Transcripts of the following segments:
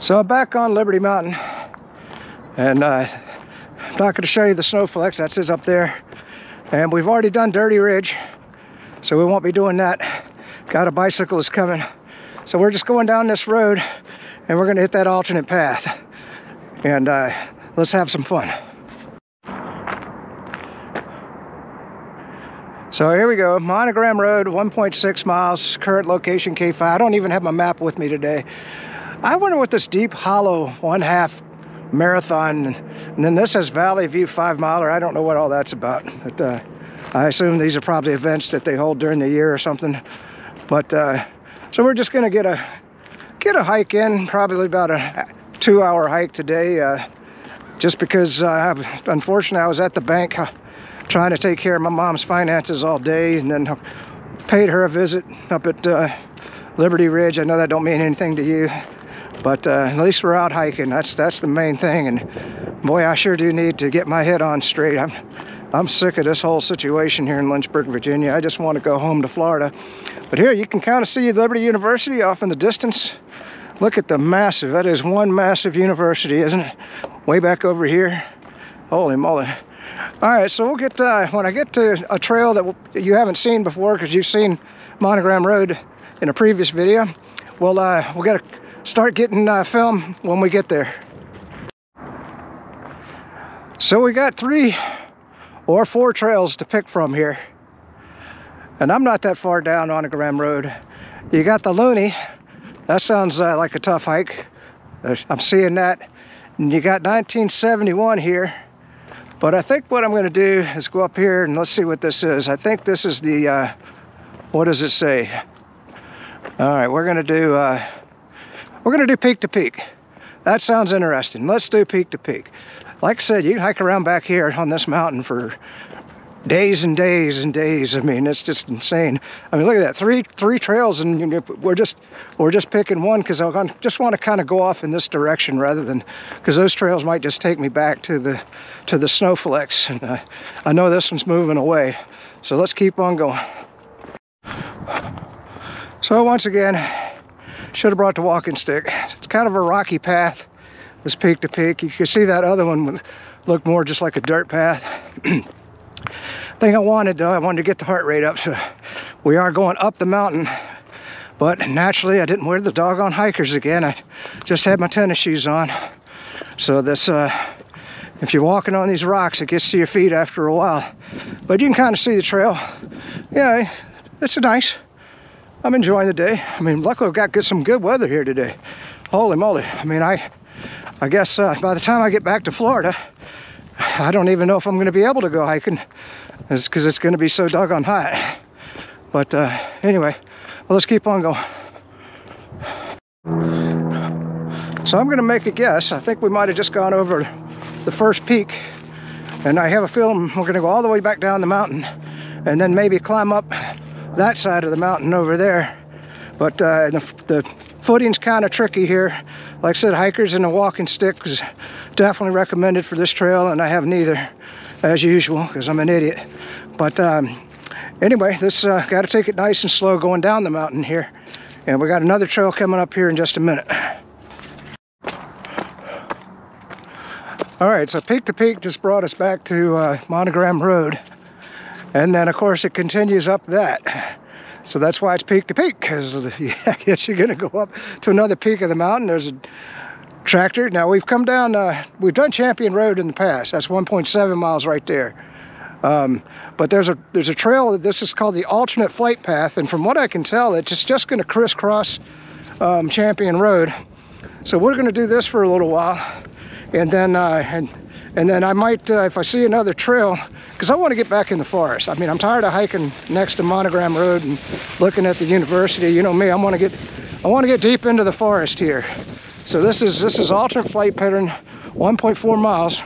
So I'm back on Liberty Mountain, and I'm not going to show you the Snowflex, that's his up there. And we've already done Dirty Ridge, so we won't be doing that. Got a bicyclist coming. So we're just going down this road, and we're going to hit that alternate path. And let's have some fun. So here we go, Monogram Road, 1.6 miles, current location K5. I don't even have my map with me today. I wonder what this Deep Hollow 1/2 marathon, and then this is Valley View 5 miler. I don't know what all that's about, but I assume these are probably events that they hold during the year or something. But so we're just gonna get a hike in, probably about a 2-hour hike today, just because unfortunately I was at the bank trying to take care of my mom's finances all day, and then paid her a visit up at Liberty Ridge. I know that don't mean anything to you, but at least we're out hiking. That's the main thing. And boy, I sure do need to get my head on straight. I'm sick of this whole situation here in Lynchburg, Virginia. I just want to go home to Florida. But here you can kind of see Liberty University off in the distance. Look at the massive, that is one massive university, isn't it? Way back over here. Holy moly. All right, so we'll get, when I get to a trail that you haven't seen before, because you've seen Monogram Road in a previous video, we'll got to start getting film when we get there. So we got 3 or 4 trails to pick from here. And I'm not that far down Monogram Road. You got the Looney. That sounds like a tough hike. I'm seeing that. And you got 1971 here. But I think what I'm going to do is go up here and let's see what this is. I think this is the, what does it say? All right, we're going to do Peak to Peak. That sounds interesting. Let's do Peak to Peak. Like I said, you can hike around back here on this mountain for days and days and days. I mean, it's just insane. I mean, look at that, three trails, and we're just picking one because I just want to kind of go off in this direction rather than, because those trails might just take me back to the Snowflex, and I know this one's moving away, so let's keep on going. So once again, should have brought the walking stick. It's kind of a rocky path, this Peak to Peak. You can see that other one would look more just like a dirt path. Thing I wanted though, I wanted to get the heart rate up, so we are going up the mountain. But naturally I didn't wear the doggone hikers again. I just had my tennis shoes on. So this if you're walking on these rocks, it gets to your feet after a while. But you can kind of see the trail. Yeah, it's a nice. I'm enjoying the day. I mean, luckily we've got some good weather here today. Holy moly. I mean, I guess by the time I get back to Florida, I don't even know if I'm going to be able to go hiking. It's because it's going to be so doggone hot. But anyway, well, let's keep on going. So I'm going to make a guess. I think we might have just gone over the first peak. And I have a feeling we're going to go all the way back down the mountain and then maybe climb up that side of the mountain over there. But the footing's kind of tricky here. Like I said, hikers and a walking stick is definitely recommended for this trail, and I have neither, as usual, because I'm an idiot. But anyway, this got to take it nice and slow going down the mountain here. And we got another trail coming up here in just a minute. All right, so Peak to Peak just brought us back to Monogram Road. And then, of course, it continues up that. So that's why it's Peak to Peak, because yeah, I guess you're going to go up to another peak of the mountain. There's a tractor. Now, we've come down, we've done Champion Road in the past. That's 1.7 miles right there. But there's a trail, this is called the Alternate Flight Path, and from what I can tell, it's just going to crisscross Champion Road. So we're going to do this for a little while, and then and then I might, if I see another trail, because I want to get back in the forest. I mean, I'm tired of hiking next to Monogram Road and looking at the university. You know me, I want to get deep into the forest here. So this is alternate flight pattern, 1.4 miles.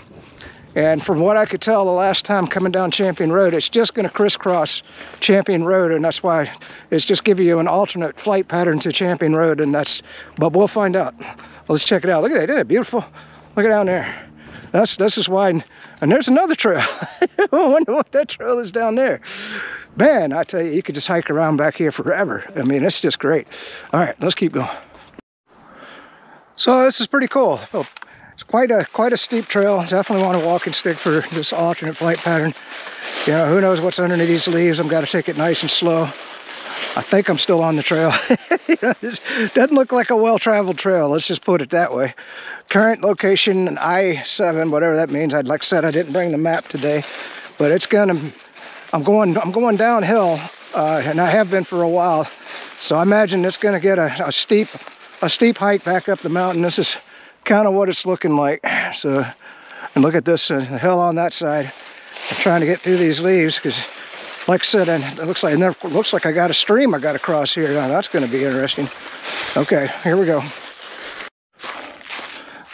And from what I could tell the last time coming down Champion Road, it's just going to crisscross Champion Road, and that's why it's just giving you an alternate flight pattern to Champion Road, and that's, but we'll find out. Let's check it out. Look at that, isn't it beautiful? Look at down there. This is wide, and there's another trail. I wonder what that trail is down there. Man, I tell you, you could just hike around back here forever. I mean, it's just great. All right, let's keep going. So this is pretty cool. Oh, it's quite a steep trail. Definitely want to walk and stick for this alternate flight pattern. You know, who knows what's underneath these leaves. I've got to take it nice and slow. I think I'm still on the trail. You know, this doesn't look like a well-traveled trail. Let's just put it that way. Current location, I-7, whatever that means. I'd like I said, I didn't bring the map today, but it's gonna. I'm going downhill, and I have been for a while. So I imagine it's gonna get a steep hike back up the mountain. This is kind of what it's looking like. So, and look at this the hill on that side. I'm trying to get through these leaves because, like I said, it looks like I got a stream I got to cross here. Now that's going to be interesting. Okay, here we go.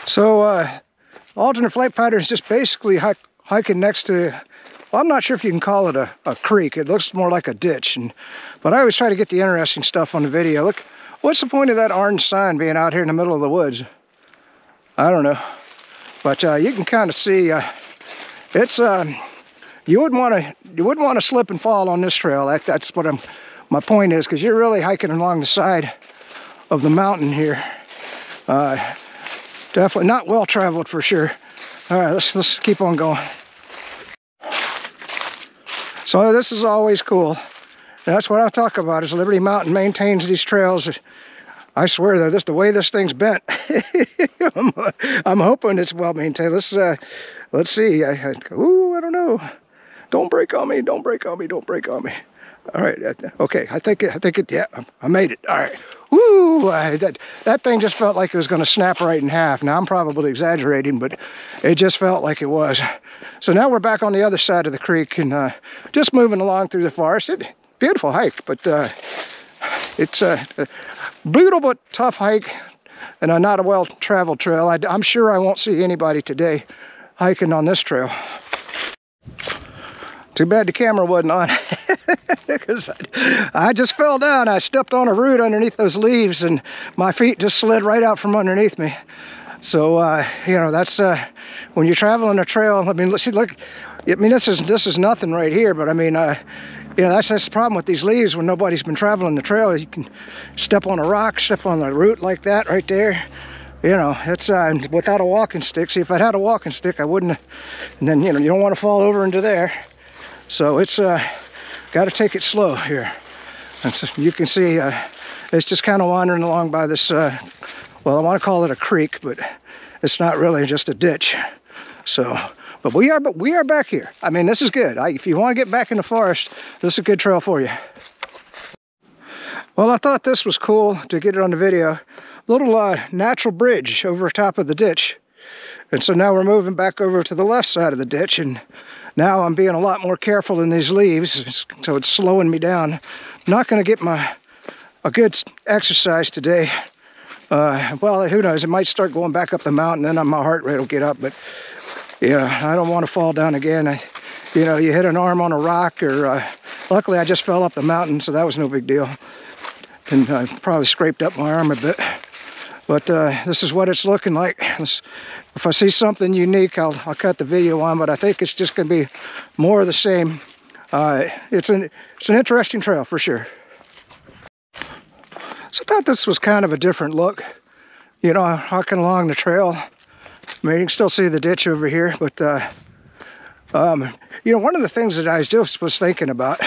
So alternate flight pattern is just basically hiking next to, well, I'm not sure if you can call it a creek. It looks more like a ditch. But I always try to get the interesting stuff on the video. Look, what's the point of that orange sign being out here in the middle of the woods? I don't know. But you can kind of see it's. You wouldn't want to slip and fall on this trail. That's what my point is, because you're really hiking along the side of the mountain here. Definitely not well traveled for sure. All right, let's keep on going. So this is always cool. And that's what I talk about is Liberty Mountain maintains these trails. I swear though, the way this thing's bent, I'm hoping it's well maintained. Let's see. I don't know. Don't break on me, don't break on me, don't break on me. All right, okay, I think it, yeah, I made it, all right. Woo, that thing just felt like it was gonna snap right in half. Now I'm probably exaggerating, but it just felt like it was. So now we're back on the other side of the creek and just moving along through the forest. Beautiful hike, but it's a brutal but tough hike and not a well-traveled trail. I'm sure I won't see anybody today hiking on this trail. Too bad the camera wasn't on, because I just fell down. I stepped on a root underneath those leaves and my feet just slid right out from underneath me. So, you know, that's, when you're traveling a trail, I mean, this is nothing right here, but I mean, you know, that's the problem with these leaves when nobody's been traveling the trail. You can step on a rock, step on a root like that right there. You know, it's without a walking stick. See, if I'd had a walking stick, I wouldn't. And then, you know, you don't want to fall over into there. So it's got to take it slow here. And so you can see it's just kind of wandering along by this, well, I want to call it a creek, but it's not really, just a ditch. So, but we are back here. I mean, this is good. If you want to get back in the forest, this is a good trail for you. Well, I thought this was cool to get it on the video. Little natural bridge over top of the ditch. And so now we're moving back over to the left side of the ditch, and now I'm being a lot more careful in these leaves, so it's slowing me down. I'm not going to get a good exercise today. Well, who knows? It might start going back up the mountain, then my heart rate will get up. But yeah, I don't want to fall down again. You know, you hit an arm on a rock, or luckily I just fell up the mountain, so that was no big deal. And I probably scraped up my arm a bit. But this is what it's looking like. If I see something unique, I'll cut the video on, but I think it's just gonna be more of the same. It's an interesting trail for sure. So I thought this was kind of a different look. You know, hiking along the trail. I mean, you can still see the ditch over here, but you know, one of the things that I just was thinking about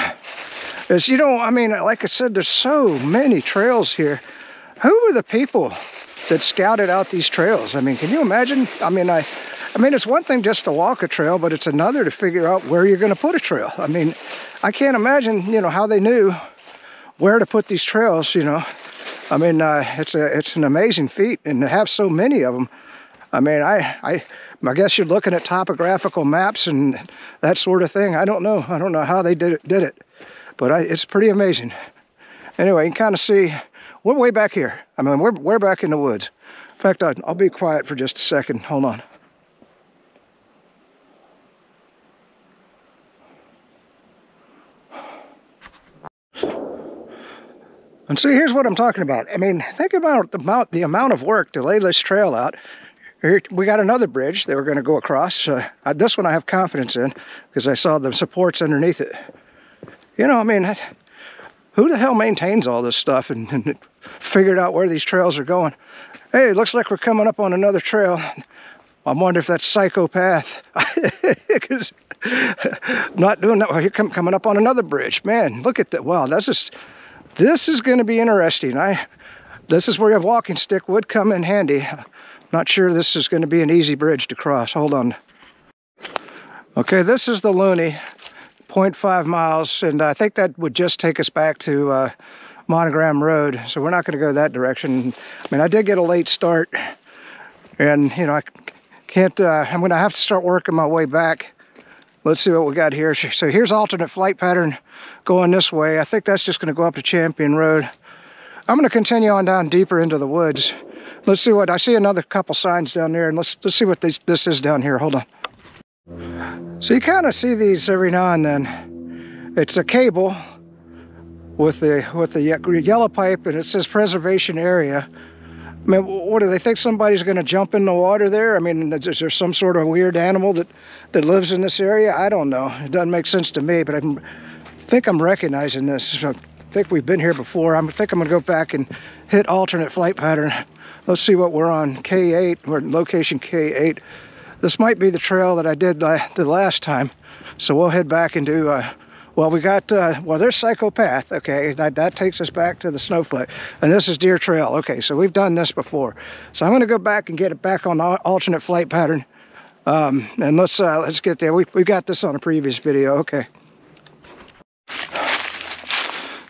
is, you know, I mean, like I said, there's so many trails here. Who were the people that scouted out these trails? I mean, can you imagine? I mean, I mean, it's one thing just to walk a trail, but it's another to figure out where you're going to put a trail. I mean, I can't imagine, you know, how they knew where to put these trails, you know. I mean, it's an amazing feat, and to have so many of them. I mean, I guess you're looking at topographical maps and that sort of thing. I don't know how they did it, but it's pretty amazing. Anyway, you can kind of see. We're way back here. I mean, we're back in the woods. In fact, I'll be quiet for just a second. Hold on. And see, here's what I'm talking about. I mean, think about the amount of work to lay this trail out. Here, we got another bridge that we're going to go across. This one I have confidence in because I saw the supports underneath it. You know, I mean, who the hell maintains all this stuff and figured out where these trails are going? Hey, it looks like we're coming up on another trail. I wonder if that's Psycho Path. Because not doing that. Well, you're coming up on another bridge. Man, look at that. Wow, this is going to be interesting. This is where your walking stick would come in handy. Not sure this is going to be an easy bridge to cross. Hold on. Okay, this is the Looney, 0.5 miles, and I think that would just take us back to Monogram Road, so we're not going to go that direction. I mean, I did get a late start, and, you know, I can't, I'm going to have to start working my way back. Let's see what we got here. So here's alternate flight pattern going this way. I think that's just going to go up to Champion Road. I'm going to continue on down deeper into the woods. Let's see what, I see another couple signs down there, and let's see what this is down here. Hold on. So you kind of see these every now and then. It's a cable with the yellow pipe, and it says preservation area. I mean, what do they think? Somebody's going to jump in the water there? I mean, is there some sort of weird animal that lives in this area? I don't know. It doesn't make sense to me, but I think I'm recognizing this. I think we've been here before. I think I'm going to go back and hit alternate flight pattern. Let's see what we're on. K8. We're at location K8. This might be the trail that I did the last time. So we'll head back and do... Well, there's Psycho Path, okay, that takes us back to the Snowflex, and this is Deer Trail, okay, so we've done this before. So I'm going to go back and get it back on alternate flight pattern, and let's get there. We got this on a previous video, okay.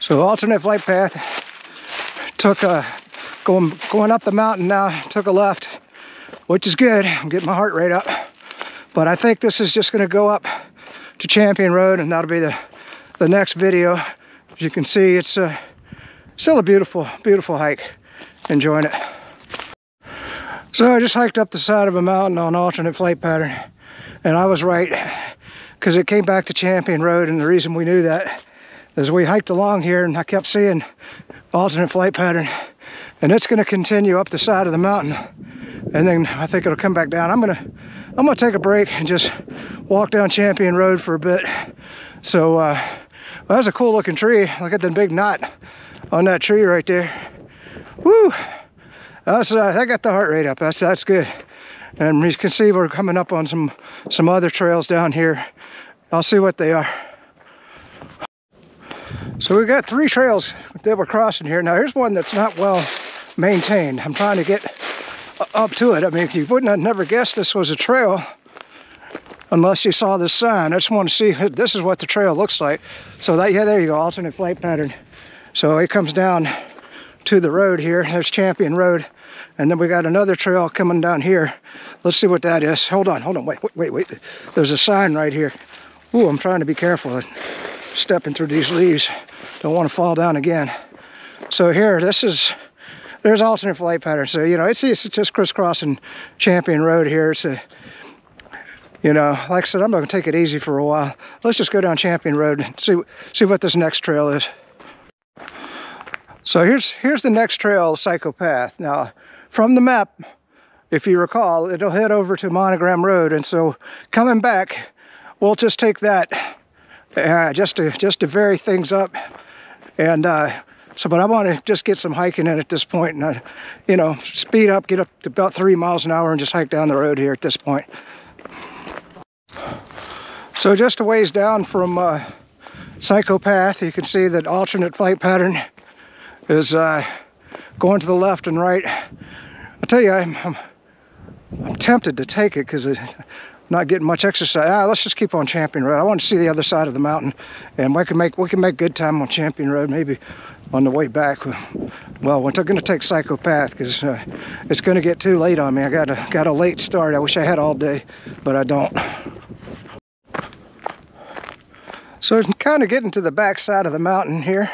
So alternate flight path, took a, going up the mountain now, took a left, which is good. I'm getting my heart rate up, but I think this is just going to go up to Champion Road, and that'll be the next video. As you can see, it's still a beautiful, beautiful hike. Enjoying it. So I just hiked up the side of a mountain on alternate flight pattern, and I was right, because it came back to Champion Road, and the reason we knew that is we hiked along here, and I kept seeing alternate flight pattern, and it's going to continue up the side of the mountain, and then I think it'll come back down. I'm gonna take a break and just walk down Champion Road for a bit. So well, that's a cool looking tree. Look at the big knot on that tree right there. Woo! That got the heart rate up. That's good. And you can see we're coming up on some other trails down here. I'll see what they are. So we've got three trails that we're crossing here. Now here's one that's not well maintained. I'm trying to get up to it. I mean, you wouldn't have never guessed this was a trail unless you saw this sign. I just want to see, this is what the trail looks like. So that, yeah, there you go, alternate flight pattern. So it comes down to the road here. There's Champion Road. And then we got another trail coming down here. Let's see what that is. Hold on, wait. There's a sign right here. Ooh, I'm trying to be careful stepping through these leaves. Don't want to fall down again. So here, there's alternate flight pattern. So, you know, it's just crisscrossing Champion Road here. It's a, you know, like I said, I'm not gonna take it easy for a while. Let's just go down Champion Road and see what this next trail is. So here's the next trail, Psycho Path. Now, from the map, if you recall, it'll head over to Monogram Road. And so coming back, we'll just take that just to vary things up. And but I want to just get some hiking in at this point, and you know, speed up, get up to about 3 miles an hour, and just hike down the road here at this point. So just a ways down from Psycho Path, you can see that alternate flight pattern is going to the left and right. I tell you, I'm tempted to take it because not getting much exercise. Let's just keep on Champion Road. I want to see the other side of the mountain, and we can make good time on Champion Road. Maybe on the way back, well, we're going to take Psycho Path because it's going to get too late on me. I got a late start. I wish I had all day, but I don't. So I'm kind of getting to the back side of the mountain here.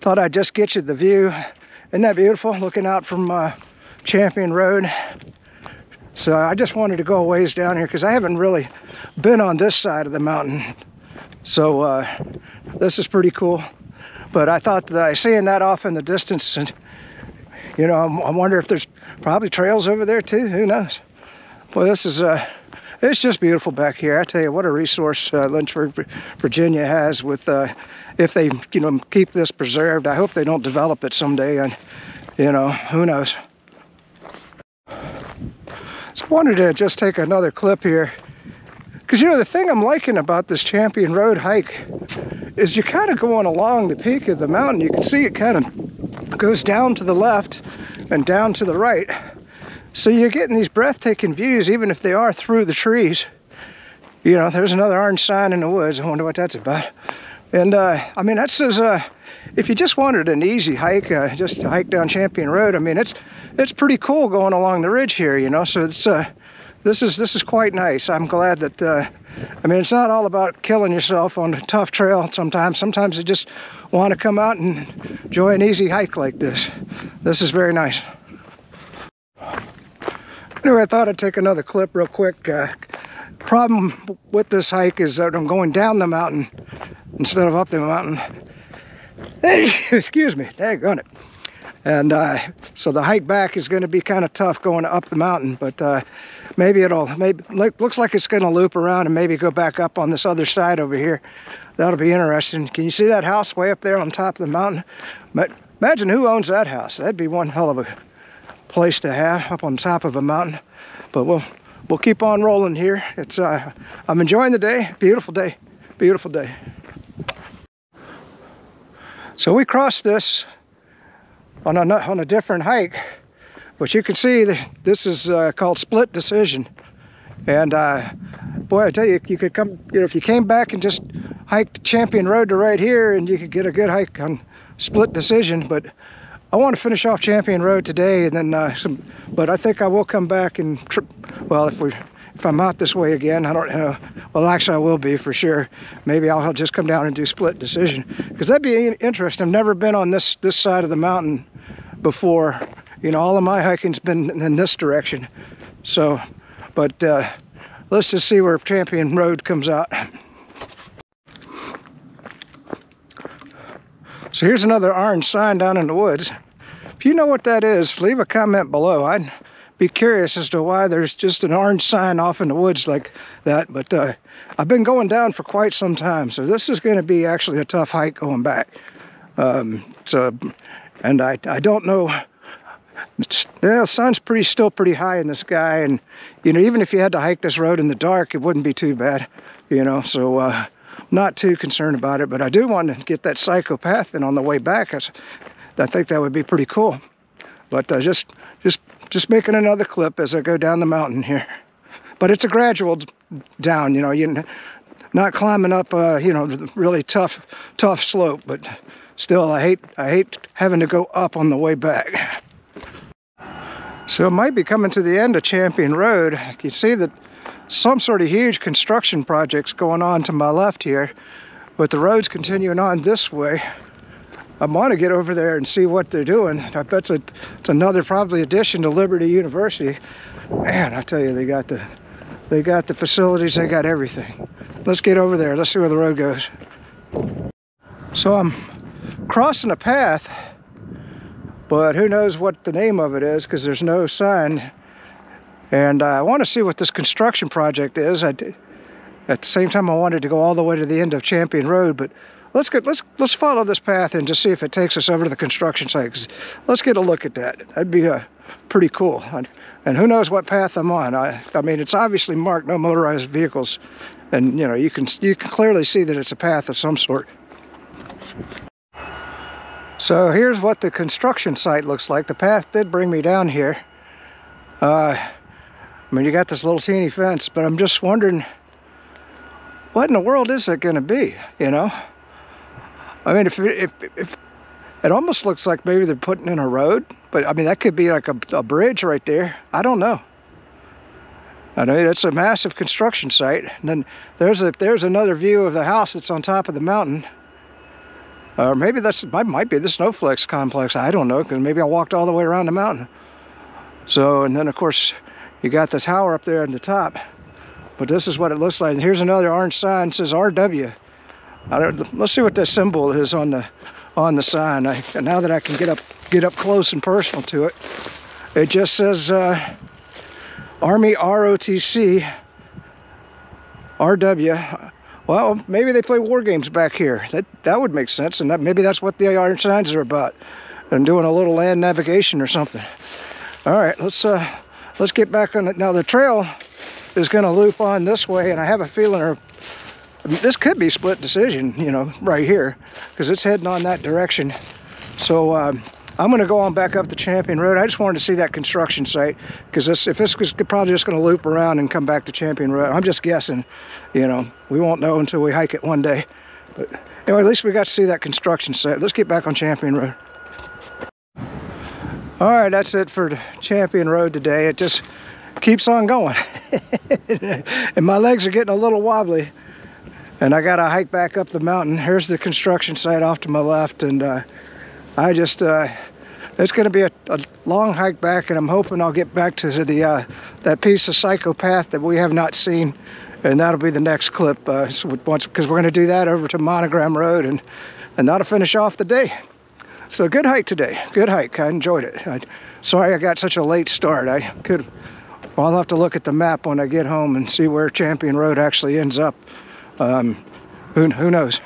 Thought I'd just get you the view. Isn't that beautiful? Looking out from Champion Road. So I just wanted to go a ways down here because I haven't really been on this side of the mountain. So this is pretty cool. But I thought that seeing that off in the distance, and you know, I wonder if there's probably trails over there too. Who knows? Well, this is It's just beautiful back here. I tell you, what a resource Lynchburg, Virginia has with, if they, you know, keep this preserved. I hope they don't develop it someday, and, you know, who knows. So I wanted to just take another clip here, because, you know, the thing I'm liking about this Champion Road hike is you're kind of going along the peak of the mountain. You can see it kind of goes down to the left and down to the right. So you're getting these breathtaking views, even if they are through the trees. You know, there's another orange sign in the woods. I wonder what that's about. And, I mean, that's as, if you just wanted an easy hike, just to hike down Champion Road, I mean, it's pretty cool going along the ridge here, you know, so it's, this is quite nice. I'm glad that, I mean, it's not all about killing yourself on a tough trail sometimes. Sometimes you just want to come out and enjoy an easy hike like this. This is very nice. Anyway, I thought I'd take another clip real quick. Problem with this hike is that I'm going down the mountain instead of up the mountain. Excuse me, daggone it. And so the hike back is going to be kind of tough going up the mountain, but maybe it'll, looks like it's going to loop around and maybe go back up on this other side over here. That'll be interesting. Can you see that house way up there on top of the mountain? But imagine who owns that house. That'd be one hell of a place to have up on top of a mountain. But we'll keep on rolling here. It's I'm enjoying the day. Beautiful day. Beautiful day. So we crossed this on a different hike, but you can see that this is called Split Decision. And boy, I tell you, you could come, you know, if you came back and just hiked Champion Road to right here, and you could get a good hike on Split Decision. But I want to finish off Champion Road today, and then but I think I will come back and well, if I'm out this way again, I don't know. Well, actually, I will be for sure. Maybe I'll just come down and do Split Decision, because that'd be interesting. I've never been on this side of the mountain before. You know, all of my hiking's been in this direction. So, but let's just see where Champion Road comes out. So here's another orange sign down in the woods. If you know what that is, leave a comment below. I'd be curious as to why there's just an orange sign off in the woods like that, but I've been going down for quite some time, so this is going to be actually a tough hike going back. And I don't know, the sun's still pretty high in the sky, and you know, even if you had to hike this road in the dark, it wouldn't be too bad, you know, so not too concerned about it. But I do want to get that Psycho Path in on the way back. I think that would be pretty cool. But just making another clip as I go down the mountain here. But it's a gradual down, you know, you're not climbing up a, you know, really tough slope, but still I hate having to go up on the way back. So it might be coming to the end of Champion Road. You can see that some sort of huge construction projects going on to my left here, but the road's continuing on this way. I want to get over there and see what they're doing. I bet it's another probably addition to Liberty University. Man, I tell you, they got the facilities, they got everything. Let's get over there. Let's see where the road goes. So I'm crossing a path, but who knows what the name of it is, because there's no sign. And I want to see what this construction project is. At the same time, I wanted to go all the way to the end of Champion Road, but let's follow this path and just see if it takes us over to the construction site. Let's get a look at that. That'd be pretty cool. And who knows what path I'm on. I mean, it's obviously marked no motorized vehicles, and you know, you can clearly see that it's a path of some sort. So here's what the construction site looks like. The path did bring me down here. I mean, you got this little teeny fence, but I'm just wondering, what in the world is it going to be, you know? I mean, if it almost looks like maybe they're putting in a road, but I mean, that could be like a bridge right there. I don't know. I mean, it's a massive construction site. And then there's another view of the house that's on top of the mountain. Or maybe might be the Snowflex complex. I don't know, because maybe I walked all the way around the mountain. So, and then of course, you got the tower up there on the top. But this is what it looks like. And here's another orange sign that says RW. Let's see what this symbol is on the sign. Now that I can get up close and personal to it, it just says Army ROTC RW. Well, maybe they play war games back here. That would make sense, and that maybe that's what the iron signs are about. And doing a little land navigation or something. All right, let's get back on it. Now the trail is going to loop on this way, and I have a feeling this could be split decision, you know, right here, because it's heading on that direction. So I'm going to go on back up the Champion Road. I just wanted to see that construction site, because if this is probably just going to loop around and come back to Champion Road. I'm just guessing, you know. We won't know until we hike it one day. But anyway, at least we got to see that construction site. Let's get back on Champion Road. All right, that's it for Champion Road today. It just keeps on going. And my legs are getting a little wobbly. And I got to hike back up the mountain. Here's the construction site off to my left. And I just, it's going to be a long hike back. And I'm hoping I'll get back to that piece of Psycho Path that we have not seen. And that'll be the next clip. Because we're going to do that over to Monogram Road. And that'll finish off the day. So good hike today. Good hike. I enjoyed it. Sorry I got such a late start. Well, I'll have to look at the map when I get home and see where Champion Road actually ends up. Who knows?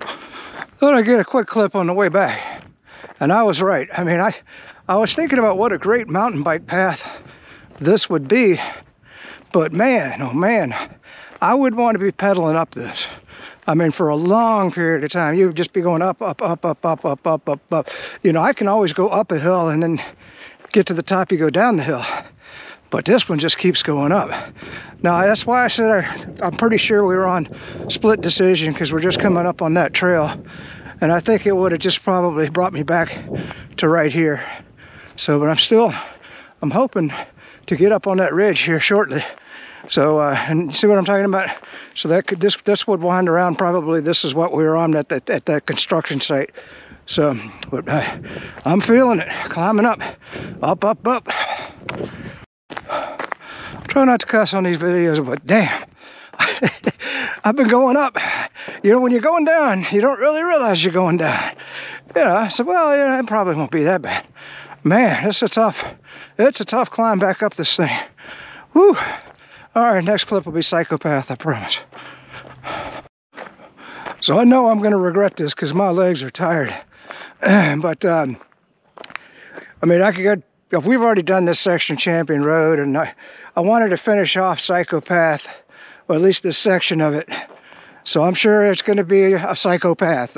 Thought I'd get a quick clip on the way back. And I was right. I mean, I was thinking about what a great mountain bike path this would be. But man, oh man, I would want to be pedaling up this. I mean, for a long period of time, you would just be going up, up, up, up, up, up, up, up, up. You know, I can always go up a hill and then get to the top, you go down the hill. But this one just keeps going up. Now, that's why I said I'm pretty sure we were on Split Decision, because we're just coming up on that trail. And I think it would have just probably brought me back to right here. So, but I'm hoping to get up on that ridge here shortly. So, and see what I'm talking about? So that could, this would wind around probably, this is what we were on at that construction site. So, but I'm feeling it, climbing up, up, up, up. Try not to cuss on these videos, but damn, I've been going up. You know, when you're going down, you don't really realize you're going down. You know, I said, well, you know, it probably won't be that bad. Man, it's a tough climb back up this thing. Whew. All right, next clip will be Psycho Path, I promise. So I know I'm going to regret this because my legs are tired. But, I mean, I could get... If we've already done this section of Champion Road, and I wanted to finish off Psycho Path, or at least this section of it. So I'm sure it's going to be a psychopath.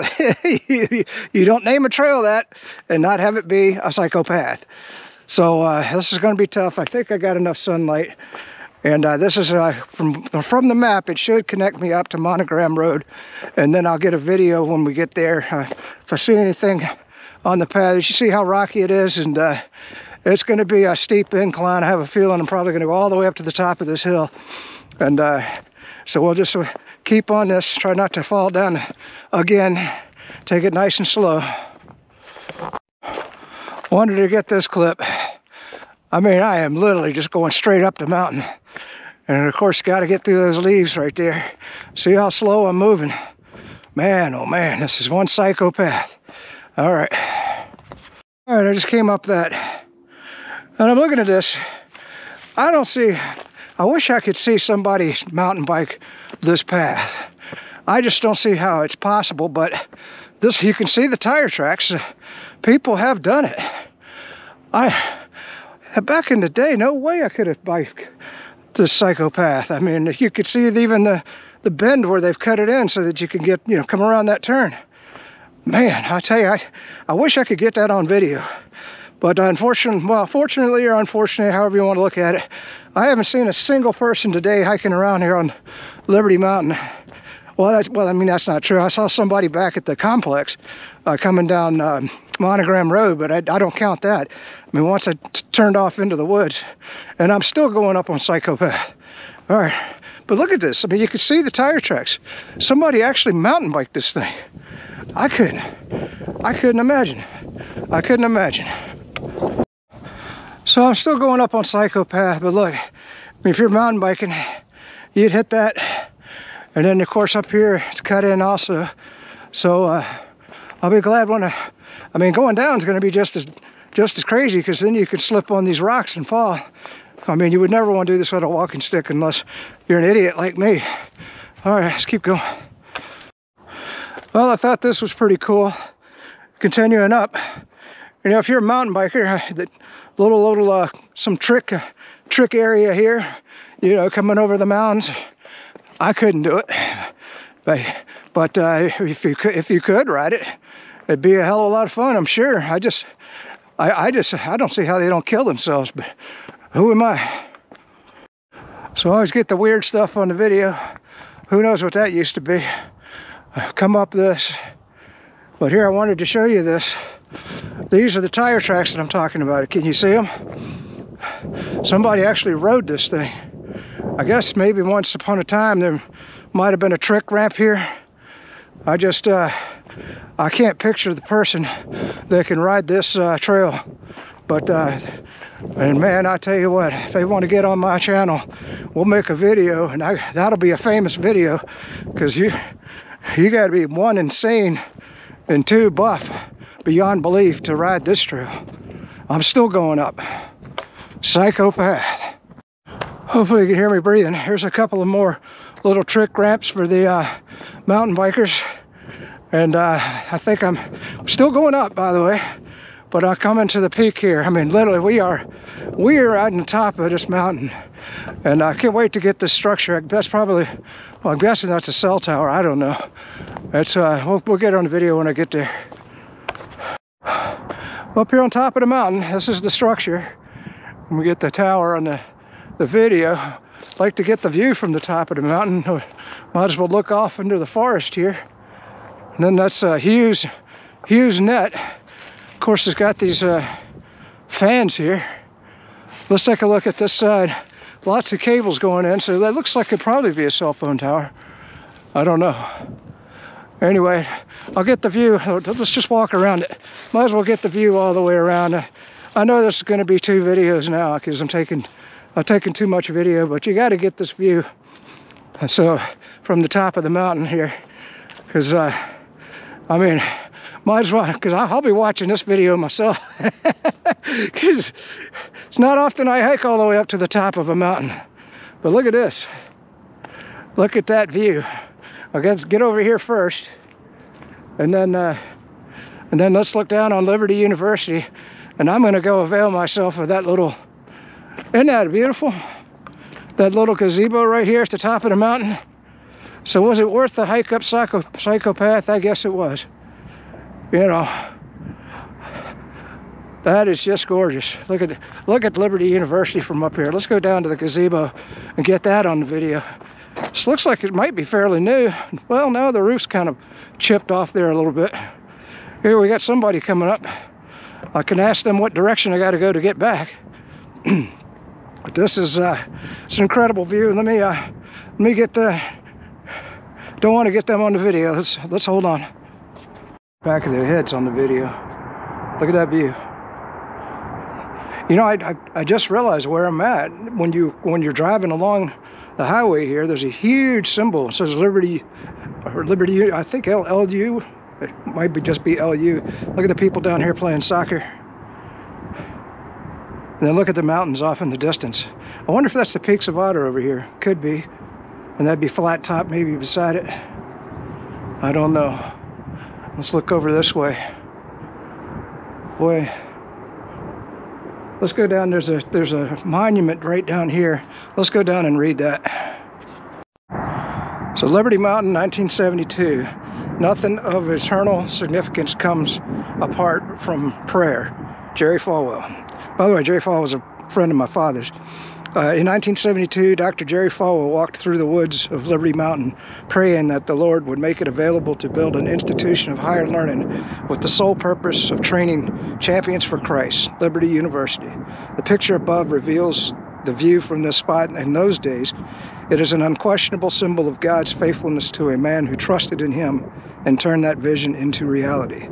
You don't name a trail that and not have it be a psychopath. So this is going to be tough. I think I got enough sunlight. And this is from the map. It should connect me up to Monogram Road, and then I'll get a video when we get there. If I see anything on the path, you see how rocky it is, and it's going to be a steep incline. I have a feeling I'm probably going to go all the way up to the top of this hill, and so we'll just keep on this. Try not to fall down again. Take it nice and slow. Wanted to get this clip. I mean, I am literally just going straight up the mountain. And of course, got to get through those leaves right there. See how slow I'm moving. Man, oh man, this is one psychopath. All right. All right, I just came up that. And I'm looking at this. I wish I could see somebody mountain bike this path. I just don't see how it's possible, but this, you can see the tire tracks. People have done it. Back in the day, no way I could have biked this psychopath. I mean, you could see even the bend where they've cut it in so that you can get, you know, come around that turn. Man, I tell you, I wish I could get that on video. But unfortunately, well, fortunately or unfortunately, however you want to look at it, I haven't seen a single person today hiking around here on Liberty Mountain. Well, I mean, that's not true. I saw somebody back at the complex coming down Monogram Road, but I don't count that. I mean, once I turned off into the woods, and I'm still going up on Psycho Path. All right, but look at this. I mean, you can see the tire tracks. Somebody actually mountain biked this thing. I couldn't imagine. I couldn't imagine. So I'm still going up on Psycho Path, but look, I mean, if you're mountain biking, you'd hit that. And then, of course, up here, it's cut in also. So I'll be glad when I mean, going down is going to be just as crazy, because then you can slip on these rocks and fall. I mean, you would never want to do this with a walking stick unless you're an idiot like me. All right, let's keep going. Well, I thought this was pretty cool. Continuing up, you know, if you're a mountain biker, that little some trick area here, you know, coming over the mountains, I couldn't do it. But if you could ride it, it'd be a hell of a lot of fun, I'm sure. I don't see how they don't kill themselves, but who am I? So I always get the weird stuff on the video. Who knows what that used to be? I've come up this, but here I wanted to show you this. These are the tire tracks that I'm talking about. Can you see them? Somebody actually rode this thing. I guess maybe once upon a time there might have been a trick ramp here. I just, I can't picture the person that can ride this trail. But, and man, I tell you what, if they want to get on my channel, we'll make a video, and that'll be a famous video, because you got to be, one, insane, and two, buff beyond belief to ride this trail. I'm still going up. Psycho Path. Hopefully you can hear me breathing. Here's a couple of more little trick ramps for the mountain bikers. And I think I'm still going up, by the way, but I'll come into the peak here. I mean, literally, we are out on the top of this mountain, and I can't wait to get this structure. That's probably, well, I'm guessing that's a cell tower. I don't know. That's we'll get on the video when I get there. Up here on top of the mountain, this is the structure. We get the tower on the video. I'd like to get the view from the top of the mountain. Might as well look off into the forest here. And then that's Hughes net. Of course, it's got these fans here. Let's take a look at this side. Lots of cables going in, so that looks like it could probably be a cell phone tower. I don't know. Anyway, I'll get the view. Let's just walk around it. Might as well get the view all the way around. I know this is going to be two videos now because I'm taking too much video, but you got to get this view. So from the top of the mountain here, because I mean, might as well, because I'll be watching this video myself. Because it's not often I hike all the way up to the top of a mountain. But look at this. Look at that view. I guess get over here first, and then let's look down on Liberty University, and I'm going to go avail myself of that little. Isn't that beautiful? That little gazebo right here at the top of the mountain. So was it worth the hike up Psycho Path? I guess it was. You know, that is just gorgeous. Look at Liberty University from up here. Let's go down to the gazebo and get that on the video. This looks like it might be fairly new. Well, no, the roof's kind of chipped off there a little bit. Here we got somebody coming up. I can ask them what direction I got to go to get back. But this is it's an incredible view. Let me get the. Don't want to get them on the video. Let's hold on. Back of their heads on the video. Look at that view. You know, I just realized where I'm at. When you're driving along the highway here, there's a huge symbol. It says Liberty, or Liberty. I think LLU. It might be just be LU. Look at the people down here playing soccer. And then look at the mountains off in the distance. I wonder if that's the Peaks of Otter over here. Could be. And that'd be Flat Top maybe beside it. I don't know. Let's look over this way. Boy. Let's go down. There's a monument right down here. Let's go down and read that. So Liberty Mountain, 1972. Nothing of eternal significance comes apart from prayer. Jerry Falwell. By the way, Jerry Falwell was a friend of my father's. In 1972, Dr. Jerry Falwell walked through the woods of Liberty Mountain, praying that the Lord would make it available to build an institution of higher learning with the sole purpose of training champions for Christ, Liberty University. The picture above reveals the view from this spot in those days. It is an unquestionable symbol of God's faithfulness to a man who trusted in Him and turned that vision into reality.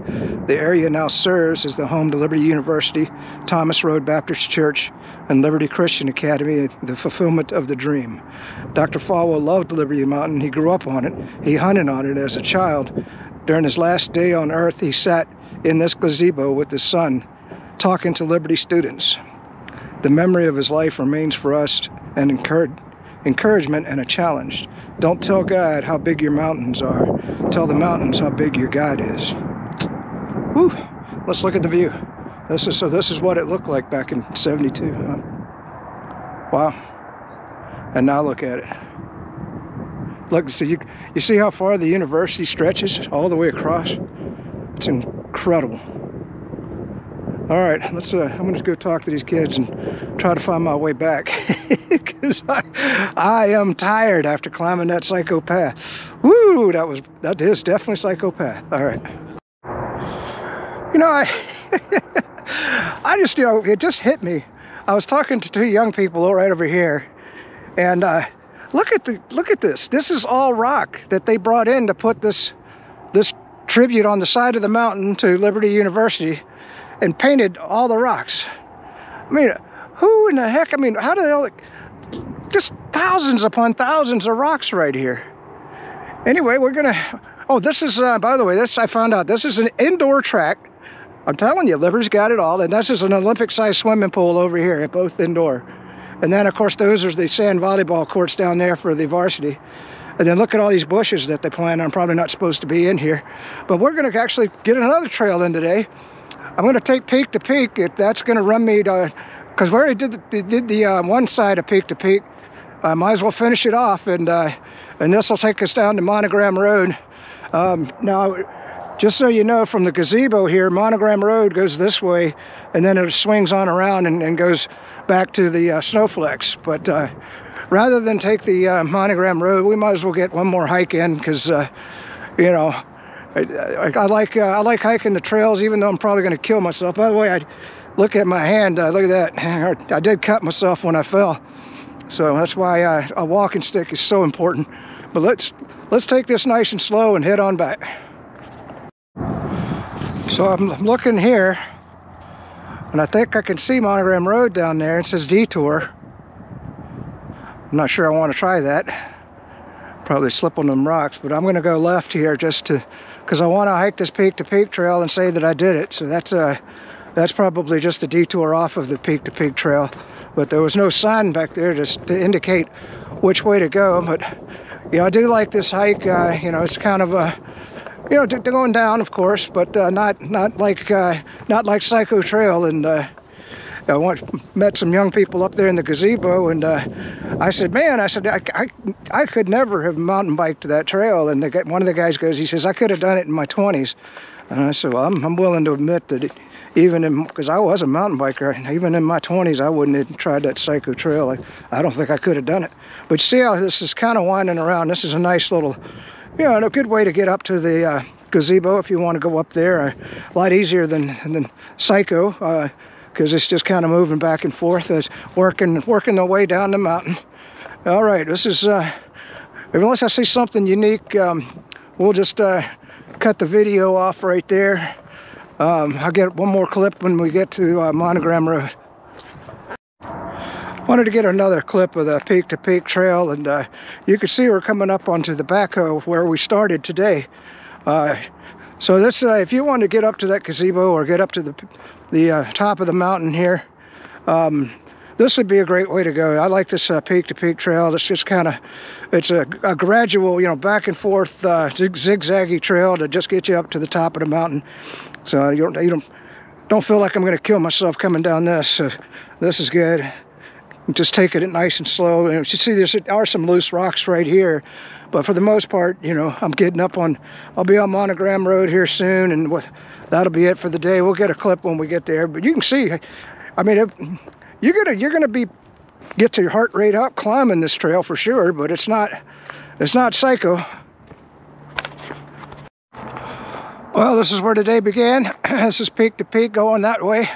The area now serves as the home to Liberty University, Thomas Road Baptist Church, and Liberty Christian Academy, the fulfillment of the dream. Dr. Falwell loved Liberty Mountain. He grew up on it. He hunted on it as a child. During his last day on earth, he sat in this gazebo with his son, talking to Liberty students. The memory of his life remains for us an encouragement and a challenge. Don't tell God how big your mountains are. Tell the mountains how big your God is. Whew. Let's look at the view. This is what it looked like back in 72. Huh? Wow. And now look at it. Look, so you see how far the university stretches all the way across? It's incredible. All right, let's. I'm gonna go talk to these kids and try to find my way back, because I am tired after climbing that Psycho Path. Woo, that is definitely Psycho Path. All right. You know, it just hit me. I was talking to two young people right over here, and look at this. This is all rock that they brought in to put this tribute on the side of the mountain to Liberty University. And painted all the rocks. I mean, who in the heck? I mean, how do they all? Just thousands upon thousands of rocks right here. Anyway, we're gonna. Oh, this is. By the way, this I found out. This is an indoor track. I'm telling you, Liberty's got it all. And this is an Olympic-sized swimming pool over here, at both indoor. And then, of course, those are the sand volleyball courts down there for the varsity. And then look at all these bushes that they plant. I'm probably not supposed to be in here, but we're gonna actually get another trail in today. I'm going to take Peak to Peak. That's going to run me to, because we already did the one side of Peak to Peak. I might as well finish it off, and this will take us down to Monogram Road. Now, just so you know, from the gazebo here, Monogram Road goes this way, and then it swings on around and goes back to the Snowflex. But rather than take the Monogram Road, we might as well get one more hike in, because you know. I like hiking the trails, even though I'm probably going to kill myself. By the way, I look at my hand. Look at that. I did cut myself when I fell, so that's why a walking stick is so important. But let's take this nice and slow and head on back. So I'm looking here, and I think I can see Monogram Road down there. It says detour. I'm not sure I want to try that. Probably slip on them rocks, but I'm going to go left here just to, because I want to hike this Peak to Peak trail and say that I did it. So that's probably just a detour off of the Peak to Peak trail, but there was no sign back there just to indicate which way to go. But you know, I do like this hike. You know, it's kind of a, you know, going down, of course, but not like Psycho Trail. And I met some young people up there in the gazebo, and I said, man, I could never have mountain biked that trail. And one of the guys goes, he says, I could have done it in my 20s. And I said, well, I'm willing to admit that because I was a mountain biker, and even in my 20s, I wouldn't have tried that Psycho Trail. I don't think I could have done it. But see how this is kind of winding around. This is a nice little, you know, a good way to get up to the gazebo if you want to go up there. A lot easier than Psycho. Because it's just kind of moving back and forth. It's working their way down the mountain. All right, this is, unless I see something unique, we'll just cut the video off right there. I'll get one more clip when we get to Monogram Road. Wanted to get another clip of the Peak to Peak trail, and you can see we're coming up onto the backhoe where we started today. So this, if you want to get up to that gazebo or get up to the top of the mountain here, this would be a great way to go. I like this Peak to Peak trail. It's just kind of, it's a gradual, you know, back and forth zigzaggy trail to just get you up to the top of the mountain. So you don't feel like I'm going to kill myself coming down this. So this is good. Just taking it nice and slow. And you see, there are some loose rocks right here. But for the most part, you know, I'm getting up on, I'll be on Monogram Road here soon, and that'll be it for the day. We'll get a clip when we get there. But you can see, I mean, you're gonna get your heart rate up climbing this trail for sure. But it's not Psycho. Well, this is where the day began. This is Peak to Peak going that way,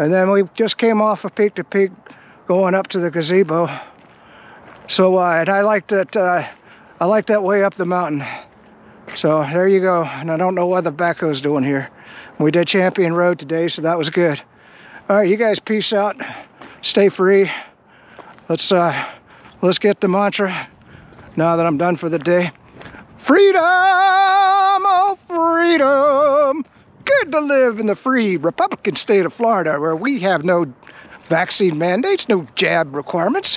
and then we just came off of Peak to Peak going up to the gazebo. So and I like that. I like that way up the mountain. So there you go. And I don't know what the backhoe's doing here. We did Champion Road today, so that was good. All right, you guys, peace out. Stay free. Let's get the mantra now that I'm done for the day. Freedom, oh freedom. Good to live in the free Republican state of Florida, where we have no vaccine mandates, no jab requirements,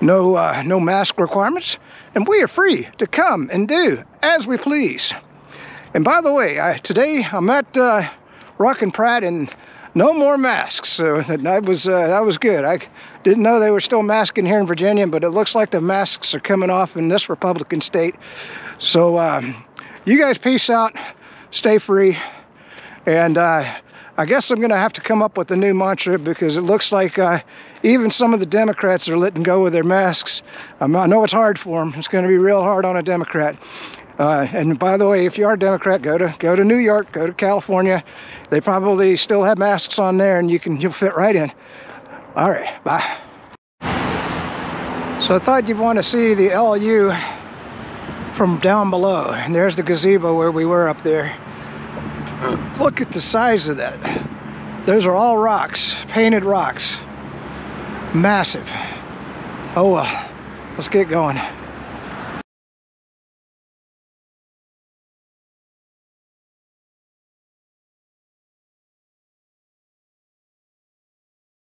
no mask requirements, and we are free to come and do as we please. And by the way, today I'm at Rock and Pride and no more masks, so that was good. I didn't know they were still masking here in Virginia, but it looks like the masks are coming off in this Republican state. So you guys peace out, stay free, and I guess I'm gonna have to come up with a new mantra, because it looks like even some of the Democrats are letting go of their masks. I know it's hard for them. It's gonna be real hard on a Democrat. And by the way, if you are a Democrat, go to New York, go to California. They probably still have masks on there, and you'll fit right in. All right, bye. So I thought you'd want to see the LU from down below. And there's the gazebo where we were up there. Look at the size of that. Those are all rocks, painted rocks. Massive. Oh well, let's get going.